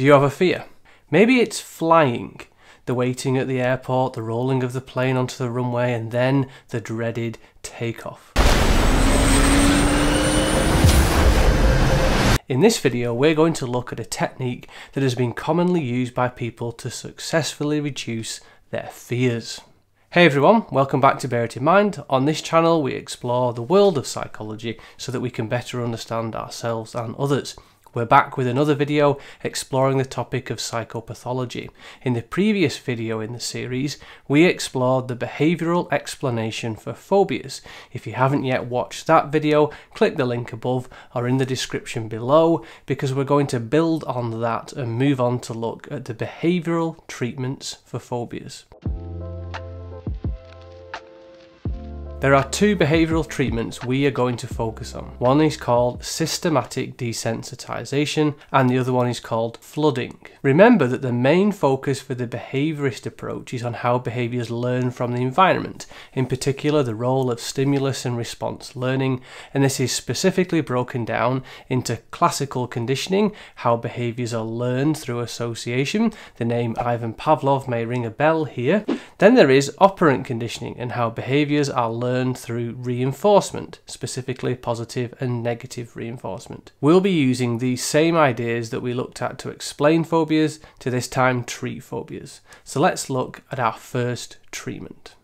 Do you have a fear? Maybe it's flying. The waiting at the airport, the rolling of the plane onto the runway, and then the dreaded takeoff. In this video, we're going to look at a technique that has been commonly used by people to successfully reduce their fears. Hey everyone, welcome back to Bear It In Mind. On this channel, we explore the world of psychology so that we can better understand ourselves and others. We're back with another video exploring the topic of psychopathology. In the previous video in the series, we explored the behavioural explanation for phobias. If you haven't yet watched that video, click the link above or in the description below, because we're going to build on that and move on to look at the behavioural treatments for phobias. There are two behavioural treatments we are going to focus on. One is called systematic desensitisation and the other one is called flooding. Remember that the main focus for the behaviourist approach is on how behaviours learn from the environment, in particular the role of stimulus and response learning, and this is specifically broken down into classical conditioning, how behaviours are learned through association. The name Ivan Pavlov may ring a bell here. Then there is operant conditioning and how behaviours are learned through reinforcement, specifically positive and negative reinforcement. We'll be using these same ideas that we looked at to explain phobias to this time treat phobias. So let's look at our first treatment.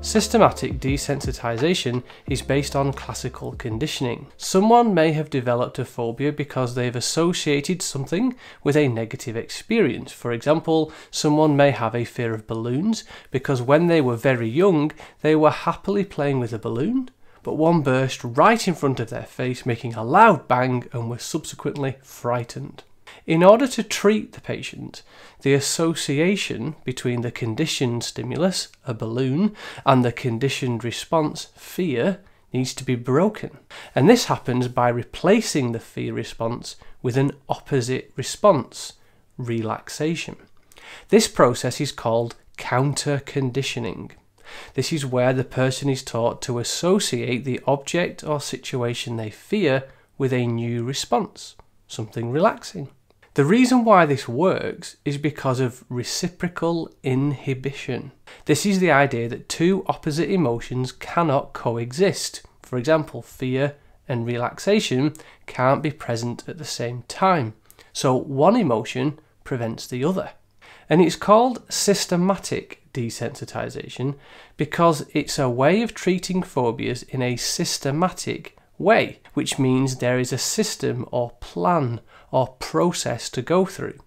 Systematic desensitization is based on classical conditioning. Someone may have developed a phobia because they've associated something with a negative experience. For example, someone may have a fear of balloons because when they were very young, they were happily playing with a balloon, but one burst right in front of their face, making a loud bang, and were subsequently frightened. In order to treat the patient, the association between the conditioned stimulus, a balloon, and the conditioned response, fear, needs to be broken. And this happens by replacing the fear response with an opposite response, relaxation. This process is called counter-conditioning. This is where the person is taught to associate the object or situation they fear with a new response, something relaxing. The reason why this works is because of reciprocal inhibition. This is the idea that two opposite emotions cannot coexist. For example, fear and relaxation can't be present at the same time. So one emotion prevents the other. And it's called systematic desensitization because it's a way of treating phobias in a systematic way, which means there is a system or plan or process to go through.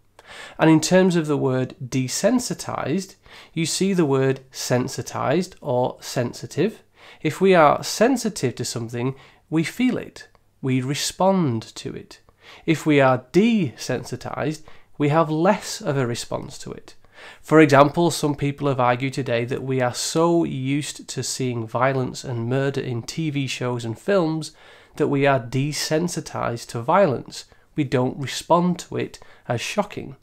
And in terms of the word desensitized, you see the word sensitized or sensitive. If we are sensitive to something, we feel it, we respond to it. If we are desensitized, we have less of a response to it. For example, some people have argued today that we are so used to seeing violence and murder in TV shows and films that we are desensitized to violence. We don't respond to it as shocking.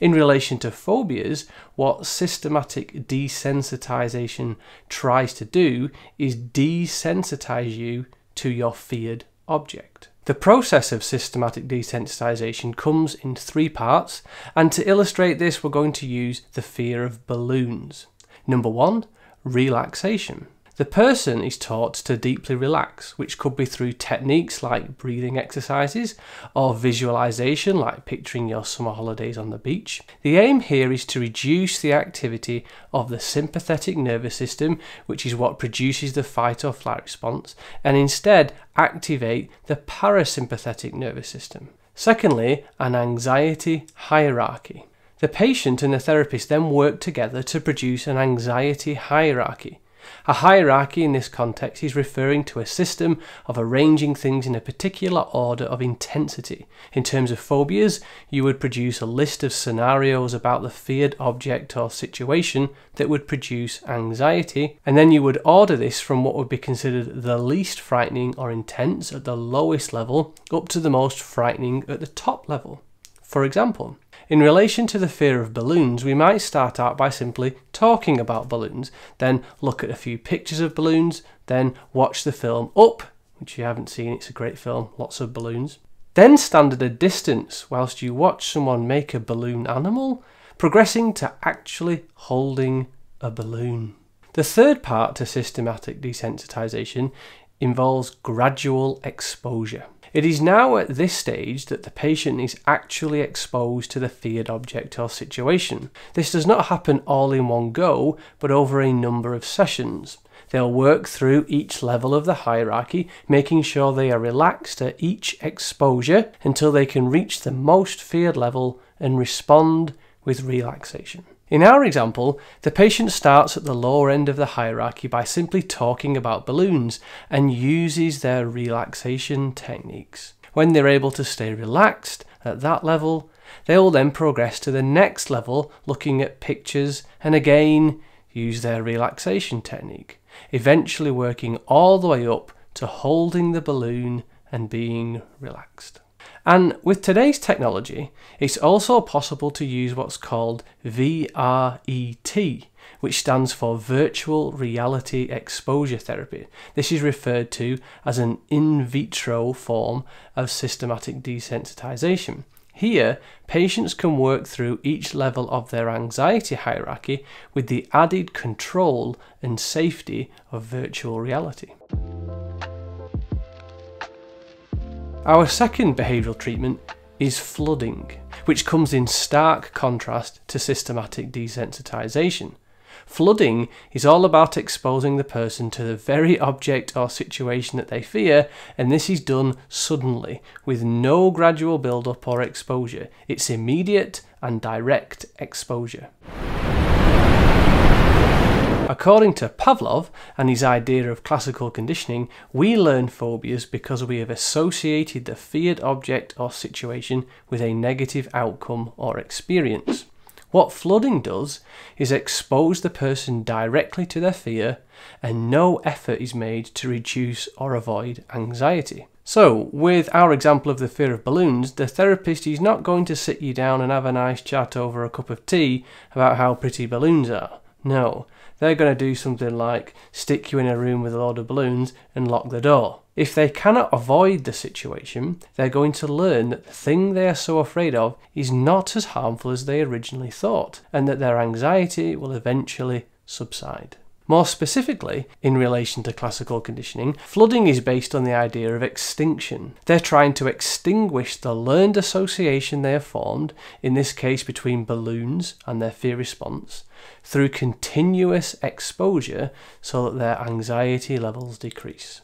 In relation to phobias, what systematic desensitization tries to do is desensitize you to your feared object. The process of systematic desensitization comes in three parts, and to illustrate this we're going to use the fear of balloons. Number one, relaxation. The person is taught to deeply relax, which could be through techniques like breathing exercises or visualization like picturing your summer holidays on the beach. The aim here is to reduce the activity of the sympathetic nervous system, which is what produces the fight or flight response, and instead activate the parasympathetic nervous system. Secondly, an anxiety hierarchy. The patient and the therapist then work together to produce an anxiety hierarchy. A hierarchy in this context is referring to a system of arranging things in a particular order of intensity. In terms of phobias, you would produce a list of scenarios about the feared object or situation that would produce anxiety, and then you would order this from what would be considered the least frightening or intense at the lowest level up to the most frightening at the top level. For example, in relation to the fear of balloons, we might start out by simply talking about balloons, then look at a few pictures of balloons, then watch the film Up, which you haven't seen, it's a great film, lots of balloons. then stand at a distance whilst you watch someone make a balloon animal, progressing to actually holding a balloon. The third part to systematic desensitization involves gradual exposure. It is now at this stage that the patient is actually exposed to the feared object or situation. This does not happen all in one go, but over a number of sessions. They'll work through each level of the hierarchy, making sure they are relaxed at each exposure until they can reach the most feared level and respond with relaxation. In our example, the patient starts at the lower end of the hierarchy by simply talking about balloons and uses their relaxation techniques. When they're able to stay relaxed at that level, they will then progress to the next level, looking at pictures, and again use their relaxation technique, eventually working all the way up to holding the balloon and being relaxed. And with today's technology, it's also possible to use what's called VRET, which stands for Virtual Reality Exposure Therapy. This is referred to as an in vitro form of systematic desensitization. Here, patients can work through each level of their anxiety hierarchy with the added control and safety of virtual reality. Our second behavioural treatment is flooding, which comes in stark contrast to systematic desensitisation. Flooding is all about exposing the person to the very object or situation that they fear, and this is done suddenly, with no gradual build-up or exposure. It's immediate and direct exposure. According to Pavlov and his idea of classical conditioning, we learn phobias because we have associated the feared object or situation with a negative outcome or experience. What flooding does is expose the person directly to their fear, and no effort is made to reduce or avoid anxiety. So, with our example of the fear of balloons, the therapist is not going to sit you down and have a nice chat over a cup of tea about how pretty balloons are. No, they're going to do something like stick you in a room with a load of balloons and lock the door. If they cannot avoid the situation, they're going to learn that the thing they are so afraid of is not as harmful as they originally thought, and that their anxiety will eventually subside. More specifically, in relation to classical conditioning, flooding is based on the idea of extinction. They're trying to extinguish the learned association they have formed, in this case between balloons and their fear response, through continuous exposure so that their anxiety levels decrease.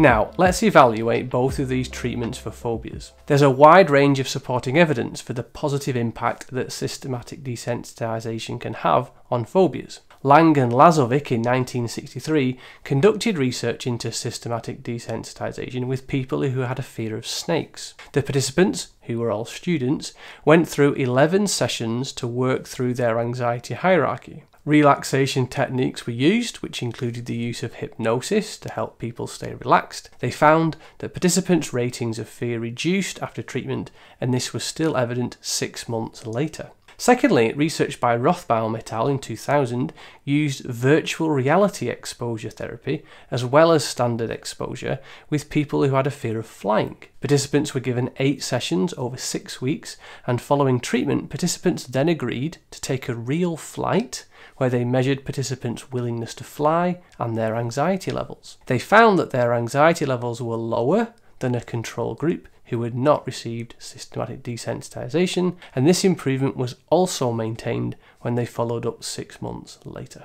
Now, let's evaluate both of these treatments for phobias. There's a wide range of supporting evidence for the positive impact that systematic desensitization can have on phobias. Lang and Lazovich in 1963 conducted research into systematic desensitization with people who had a fear of snakes. The participants, who were all students, went through 11 sessions to work through their anxiety hierarchy. Relaxation techniques were used, which included the use of hypnosis to help people stay relaxed. They found that participants' ratings of fear reduced after treatment, and this was still evident 6 months later. Secondly, research by Rothbaum et al. In 2000 used virtual reality exposure therapy as well as standard exposure with people who had a fear of flying. Participants were given 8 sessions over 6 weeks, and following treatment, participants then agreed to take a real flight where they measured participants' willingness to fly and their anxiety levels. They found that their anxiety levels were lower than a control group who had not received systematic desensitization, and this improvement was also maintained when they followed up 6 months later.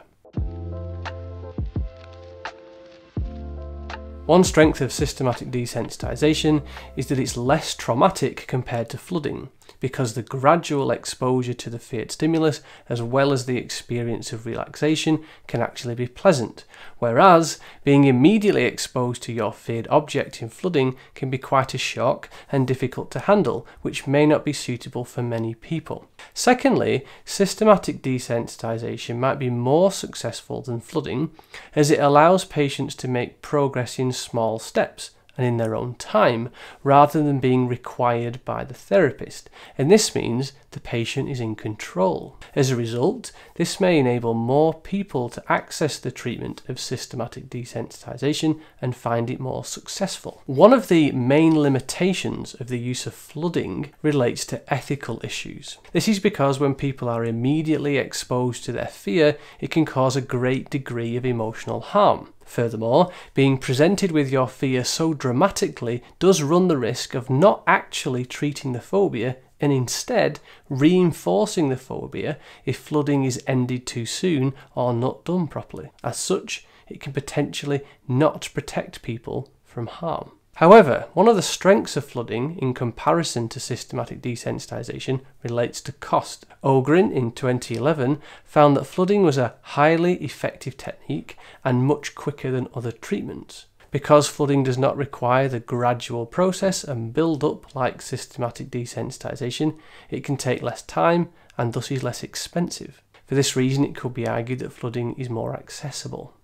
One strength of systematic desensitization is that it's less traumatic compared to flooding, because the gradual exposure to the feared stimulus as well as the experience of relaxation can actually be pleasant, whereas being immediately exposed to your feared object in flooding can be quite a shock and difficult to handle, which may not be suitable for many people. Secondly, systematic desensitization might be more successful than flooding, as it allows patients to make progress in small steps and in their own time, rather than being required by the therapist, and this means the patient is in control. As a result, this may enable more people to access the treatment of systematic desensitization and find it more successful. One of the main limitations of the use of flooding relates to ethical issues. This is because when people are immediately exposed to their fear, it can cause a great degree of emotional harm. Furthermore, being presented with your fear so dramatically does run the risk of not actually treating the phobia and instead reinforcing the phobia if flooding is ended too soon or not done properly. As such, it can potentially not protect people from harm. However, one of the strengths of flooding in comparison to systematic desensitization relates to cost. Ogrin in 2011 found that flooding was a highly effective technique and much quicker than other treatments. Because flooding does not require the gradual process and build-up like systematic desensitization, it can take less time and thus is less expensive. For this reason, it could be argued that flooding is more accessible.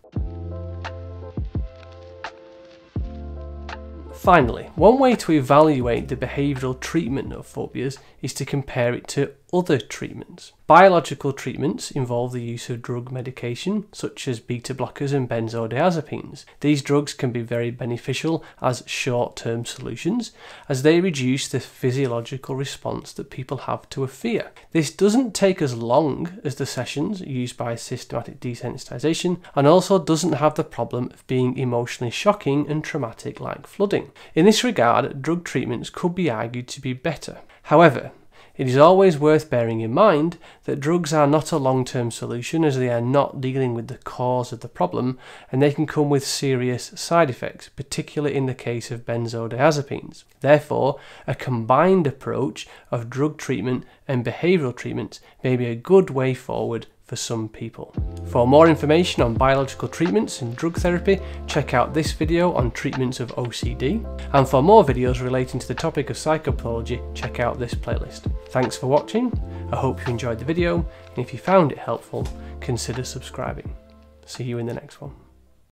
Finally, one way to evaluate the behavioural treatment of phobias is to compare it to other treatments. Biological treatments involve the use of drug medication, such as beta blockers and benzodiazepines. These drugs can be very beneficial as short-term solutions, as they reduce the physiological response that people have to a fear. This doesn't take as long as the sessions used by systematic desensitization, and also doesn't have the problem of being emotionally shocking and traumatic like flooding. In this regard, drug treatments could be argued to be better. However, it is always worth bearing in mind that drugs are not a long-term solution, as they are not dealing with the cause of the problem, and they can come with serious side effects, particularly in the case of benzodiazepines. Therefore, a combined approach of drug treatment and behavioural treatments may be a good way forward for some people. For more information on biological treatments and drug therapy, check out this video on treatments of OCD, and for more videos relating to the topic of psychopathology, check out this playlist. Thanks for watching, I hope you enjoyed the video, and if you found it helpful, consider subscribing. See you in the next one.